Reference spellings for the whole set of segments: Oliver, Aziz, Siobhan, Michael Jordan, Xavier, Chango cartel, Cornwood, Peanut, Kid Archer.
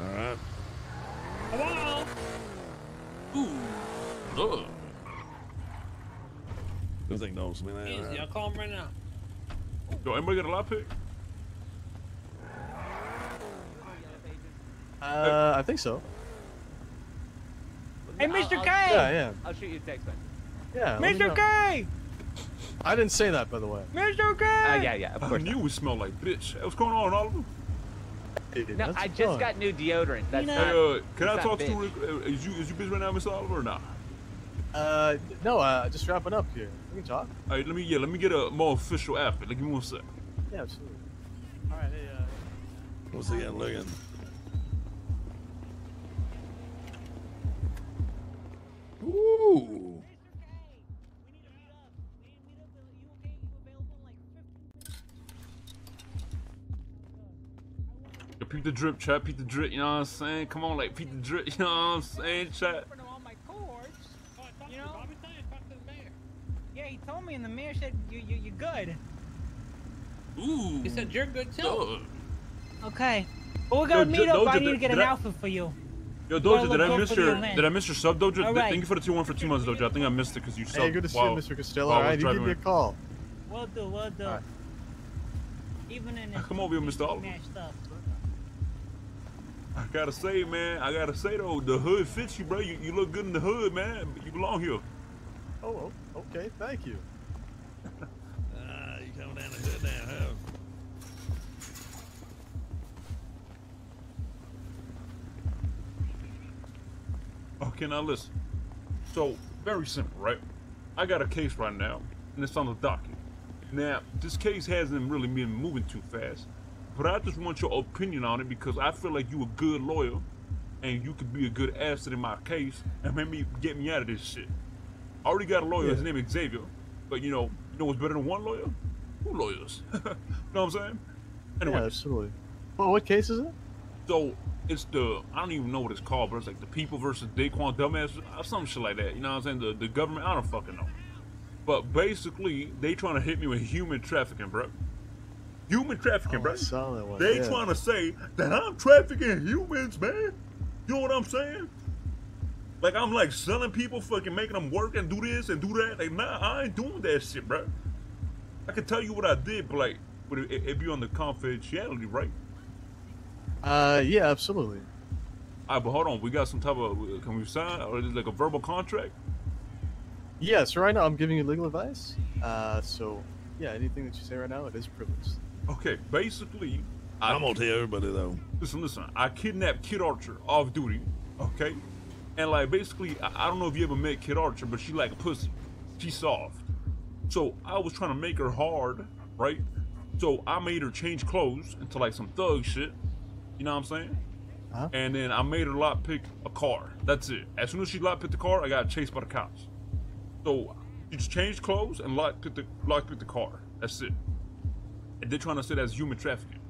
Alright. Hello? Ooh. Ugh. This thing knows me now. Easy, I'll call him right now. Yo, anybody got a lockpick? I think so. Hey, Mr. K! Yeah, yeah. I'll shoot you a text, man. Yeah. Mr. K! I didn't say that, by the way. Mr. K! Yeah, yeah, of course. I knew we smelled like bitch. What's going on, Oliver? No, I just got new deodorant. That's not, can I talk to you? Is you busy right now, Mr. Oliver, or not? No, just wrapping up here. We can talk. All right, let me get a more official outfit. Like, give me one sec. Yeah, absolutely. All right, hey, what's the guy looking? Ooh. Yo, peep the drip, chat, peep the drip, you know what I'm saying? Come on, like, peep the drip, you know what I'm saying, chat? You know? Yeah, he told me, and the mayor said, you're good. Ooh. He said, you're good, too. Okay. Well, we're gonna meet up, I need to get an outfit for you. Yo, Doja, did I miss your sub, Doja? Right. Thank you for the 2-1 for 2 months, Doja. I think I missed it because you subbed. Hey, good to see you, Mr. Costello. All right, you give me a call. Well done, well done. Right. Even in come over here, Mr. Oliver. I gotta say, man, though, the hood fits you, bro. You look good in the hood, man. You belong here. Oh, okay, thank you. You come down to the damn house. Okay, now listen. So, very simple, right? I got a case right now, and it's on the docket. Now, this case hasn't really been moving too fast, but I just want your opinion on it because I feel like you a good lawyer, and you could be a good asset in my case, and maybe get me out of this shit. I already got a lawyer, his name is Xavier, but you know what's better than one lawyer? Two lawyers. You know what I'm saying? Anyway. Yeah, absolutely. Well, what case is it? So, it's the, I don't even know what it's called, but it's like the people versus Daquan Dumbass, or some shit like that, you know what I'm saying? The government, I don't fucking know. But basically, they trying to hit me with human trafficking, bro. Human trafficking, bro. I saw that one. They trying to say that I'm trafficking humans, man. You know what I'm saying? Like, I'm like selling people, fucking making them work and do this and do that. Like, nah, I ain't doing that shit, bro. I can tell you what I did, but like, it'd be on the confidentiality, right? Yeah, absolutely. All right, but hold on. We got some type of, can we sign, or is it like a verbal contract? Yeah, so right now I'm giving you legal advice. So, yeah, anything that you say right now, it is privileged. Okay, basically, I'm gonna tell everybody though. Listen, I kidnapped Kid Archer off duty, okay? And like, basically, I don't know if you ever met Kid Archer, but she like a pussy. She soft. So I was trying to make her hard, right? So I made her change clothes into like some thug shit. You know what I'm saying? Huh? And then I made her lockpick a car. That's it. As soon as she lockpicked the car, I got chased by the cops. So she just changed clothes and lockpicked the car. That's it. And they're trying to say that's human trafficking.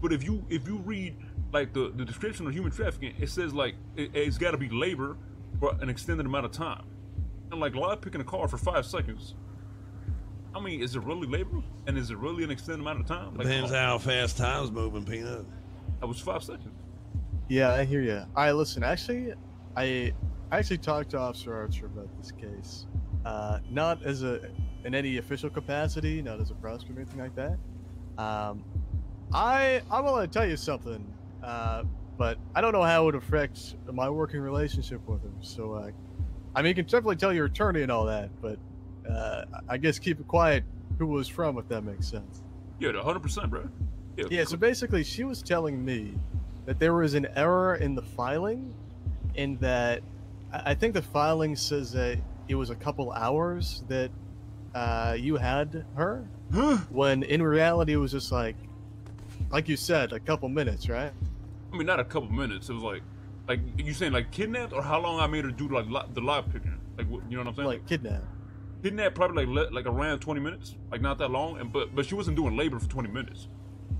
But if you read like the description of human trafficking, it says like it's got to be labor for an extended amount of time. And like lockpicking a car for 5 seconds. I mean, is it really labor? And is it really an extended amount of time? Like, depends how fast time's moving, Peanut. That was 5 seconds. Yeah, I hear you. All right, listen, actually, I actually talked to Officer Archer about this case. Not as in any official capacity, not as a prosecutor or anything like that. I want to tell you something, but I don't know how it affects my working relationship with him. So, I mean, you can definitely tell your attorney and all that, but I guess keep it quiet who it was from, if that makes sense. Yeah, 100%, bro. Yeah, so basically she was telling me that there was an error in the filing, and that I think the filing says that it was a couple hours that you had her, when in reality it was just like you said, a couple minutes, right? I mean, not a couple minutes. It was like you saying like kidnapped, or how long I made her do like the live picking? Like, you know what I'm saying? Like kidnapped. Kidnapped probably like around 20 minutes, like not that long. And but she wasn't doing labor for 20 minutes.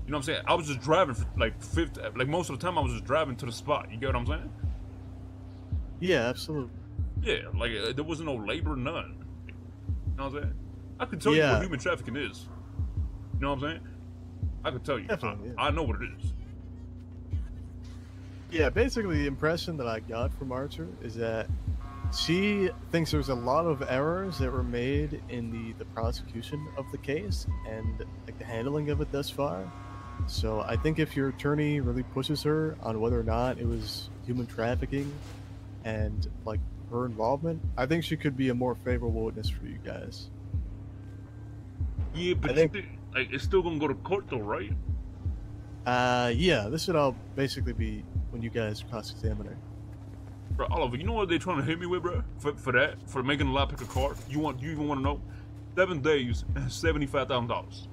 You know what I'm saying? I was just driving for like 50, like most of the time I was just driving to the spot. You get what I'm saying? Yeah, absolutely. Yeah, like there wasn't no labor, none. You know what I'm saying? I could tell you what human trafficking is. You know what I'm saying? I could tell you. Definitely, I know what it is. Yeah, basically the impression that I got from Archer is that she thinks there's a lot of errors that were made in the prosecution of the case and like the handling of it thus far. So I think if your attorney really pushes her on whether or not it was human trafficking and like her involvement, I think she could be a more favorable witness for you guys. Yeah, but it's still gonna go to court though, right? Yeah, this should all basically be when you guys cross-examine her. Bro, Oliver, you know what they're trying to hit me with, bro? For that? For making a lot pick a card? You even want to know? 7 days and $75,000.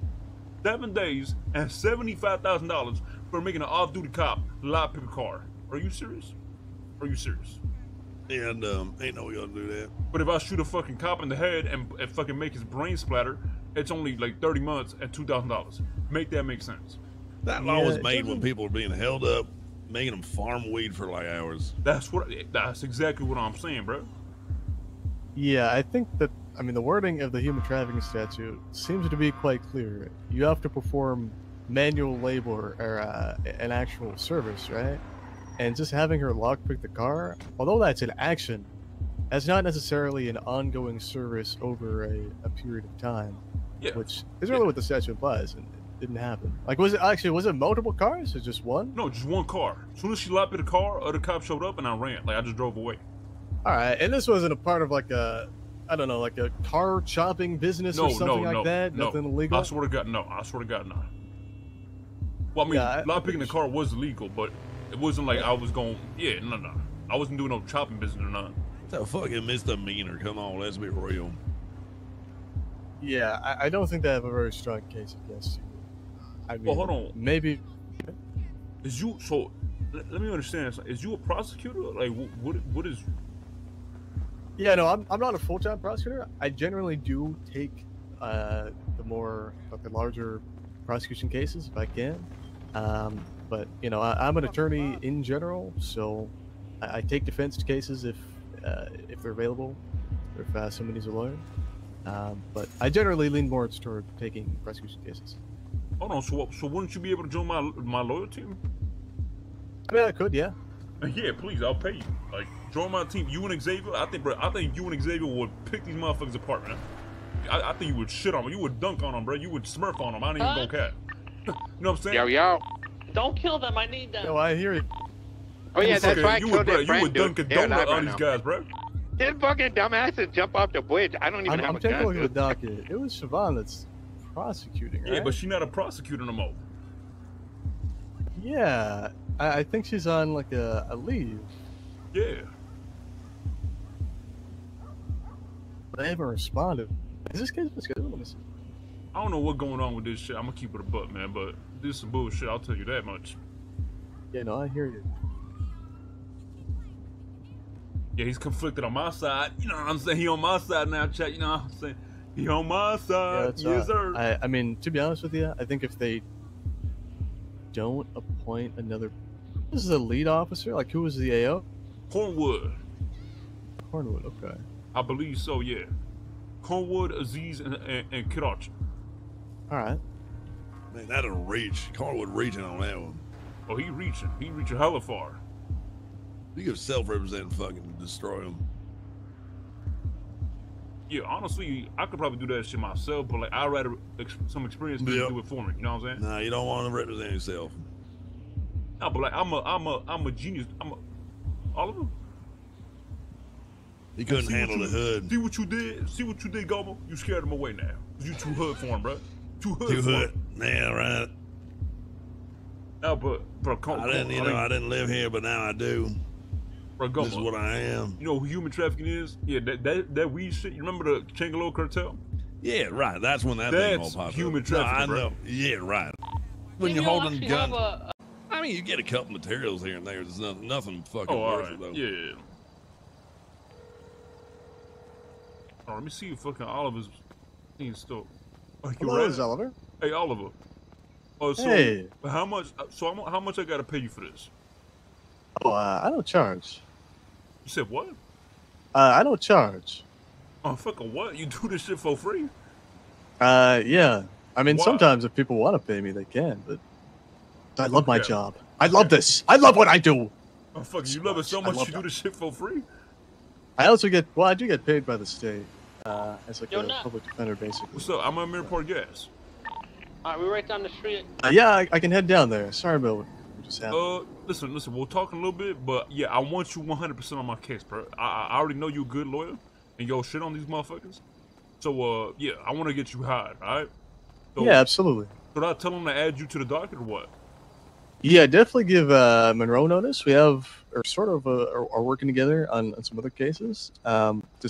7 days and $75,000 for making an off-duty cop lot pick a card. Are you serious? Are you serious? And, ain't no way y'all do that. But if I shoot a fucking cop in the head and fucking make his brain splatter, it's only like 30 months at $2,000. Make that make sense. That law was made when people were being held up, making them farm weed for like hours. That's exactly what I'm saying, bro. Yeah, I think that, I mean, the wording of the human trafficking statute seems to be quite clear. You have to perform manual labor or an actual service, right? And just having her lockpick the car, although that's an action, that's not necessarily an ongoing service over a period of time, yeah. Which is really what the statute implies. And didn't happen. Like, was it multiple cars or just one? No, just one car. As soon as she locked the car, other cops showed up and I ran. Like, I just drove away. All right, and this wasn't a part of like a, I don't know, like a car chopping business or something like that. Nothing illegal. I swear to God, no. I swear to God, no. Well, I mean, lockpicking the car was illegal, but it wasn't like I was going. Yeah, no. I wasn't doing no chopping business or nothing. That's a fucking misdemeanor. Come on, let's be real. Yeah, I don't think they have a very strong case against you. I mean, well, hold on. Maybe is you? So let me understand. So, is you a prosecutor? Like, what is? Yeah, no, I'm not a full-time prosecutor. I generally do take the larger prosecution cases if I can. But you know, I'm an attorney in general, so I take defense cases if they're available, or if someone needs a lawyer. But I generally lean more toward taking prosecution cases. Hold on, so wouldn't you be able to join my lawyer team? I mean, I could, yeah. Yeah, please, I'll pay you. Like, join my team. You and Xavier, I think you and Xavier would pick these motherfuckers apart, man. I think you would shit on them. You would dunk on them, bro. You would smirk on them. I don't even go cat. You know what I'm saying? Yo. Don't kill them. I need them. Yo, I hear it. Oh, yeah, that's why I killed that friend, dude. You would dunk and dunk on these guys, bro. This fucking dumbasses jump off the bridge. I don't even have a gun. I'm taking a look at the docket. It was Siobhan that's... prosecuting, right? Yeah, but she's not a prosecutor no more. Yeah, I think she's on like a leave. Yeah. But they haven't responded. Is this case misdemeanor? I don't know what's going on with this shit. I'm gonna keep it a butt, man. But this is some bullshit. I'll tell you that much. Yeah, no, I hear you. Yeah, he's conflicted on my side. You know what I'm saying? He on my side now, chat. You know what I'm saying? Yo, my side, yes, sir. I mean, to be honest with you, I think if they don't appoint another, this is a lead officer. Like, who was the AO? Cornwood. Cornwood, okay. I believe so, yeah. Cornwood, Aziz, and Kid Archer. All right. Man, that'll reach. Cornwood reaching on that one. Oh, he reaching. He reaching hella far. You could self-represent fucking destroy him. Yeah, honestly, I could probably do that shit myself, but like, I'd rather some experience do it for me. You know what I'm saying? Nah, you don't want to represent yourself. Nah, but like, I'm a genius. I'm a Oliver. He couldn't handle the hood. See what you did. See what you did, Gobo. You scared him away now. You too hood for him, bro. Too hood. Yeah, right. Nah, I didn't live here, but now I do. This is what I am. You know who human trafficking is? Yeah, that weed shit. You remember the Chango cartel? Yeah, right. That's when thing all popped up. Human trafficking, bro. Yeah, right. When you're holding guns. I mean, you get a couple materials here and there. There's nothing fucking worth it, though. Yeah. Oh, let me see if fucking Oliver's thing still. Hello, right? Oliver. Hey, Oliver. Oh, so hey. How much? So how much I gotta pay you for this? Oh, I don't charge. You said what? I don't charge. Oh, fucking what? You do this shit for free? Yeah. I mean, sometimes if people want to pay me, they can, but I love my job. I love this. I love what I do. Oh fuck, you love it so much you do this shit for free? I also get, well, I do get paid by the state as like a public defender, basically. What's up? I'm a mere poor gas. Alright, we're right down the street. Yeah, I can head down there. Sorry about what just happened. Listen, we'll talk in a little bit, but yeah, I want you 100% on my case, bro. I already know you a good lawyer, and yo shit on these motherfuckers. So, yeah, I want to get you hired, alright? So, yeah, absolutely. Should I tell them to add you to the docket or what? Yeah, definitely give Monroe notice. We have, or sort of, are working together on some other cases. I want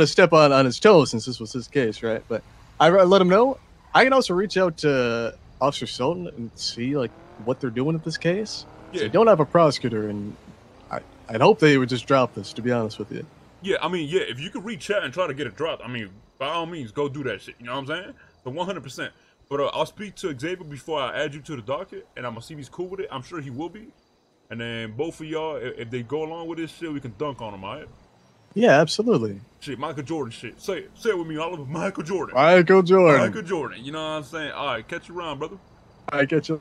to step on his toes since this was his case, right? But I let him know. I can also reach out to Officer Sultan and see like what they're doing with this case. Yeah. So they don't have a prosecutor, and I'd hope they would just drop this. To be honest with you. Yeah, I mean, yeah, if you could reach out and try to get it dropped, I mean, by all means, go do that shit. You know what I'm saying? The 100%. But I'll speak to Xavier before I add you to the docket, and I'm gonna see if he's cool with it. I'm sure he will be. And then both of y'all, if they go along with this shit, we can dunk on them, all right? Yeah, absolutely. Shit, Michael Jordan shit. Say it with me, Oliver. Michael Jordan. Michael Jordan. Michael Jordan. You know what I'm saying? All right, catch you around, brother. All right, catch you.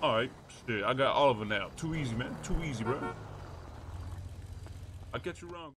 All right, shit, I got Oliver now. Too easy, man. Too easy, bro. I'll catch you around.